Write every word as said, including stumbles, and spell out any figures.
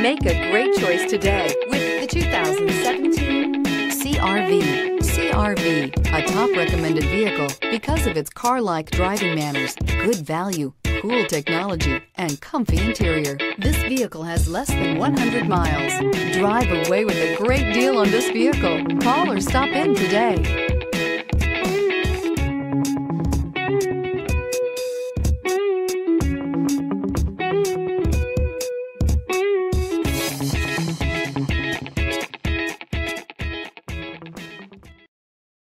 Make a great choice today with the two thousand seventeen C R V. C R V, a top recommended vehicle because of its car-like driving manners, good value, cool technology, and comfy interior. This vehicle has less than one hundred miles. Drive away with a great deal on this vehicle. Call or stop in today.